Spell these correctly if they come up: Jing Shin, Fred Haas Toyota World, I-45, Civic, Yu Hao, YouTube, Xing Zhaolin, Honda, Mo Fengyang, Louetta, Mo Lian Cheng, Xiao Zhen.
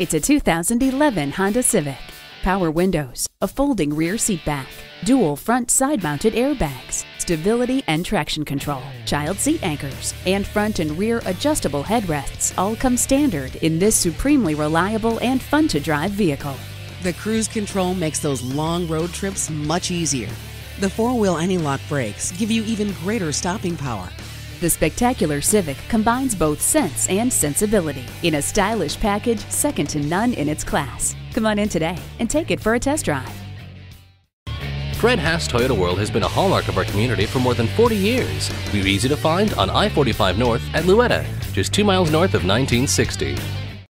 It's a 2011 Honda Civic. Power windows, a folding rear seat back, dual front side-mounted airbags, stability and traction control, child seat anchors, and front and rear adjustable headrests all come standard in this supremely reliable and fun-to-drive vehicle. The cruise control makes those long road trips much easier. The four-wheel anti-lock brakes give you even greater stopping power. The spectacular Civic combines both sense and sensibility in a stylish package second to none in its class. Come on in today and take it for a test drive. Fred Haas Toyota World has been a hallmark of our community for more than 40 years. We're easy to find on I-45 North at Louetta, just 2 miles north of 1960.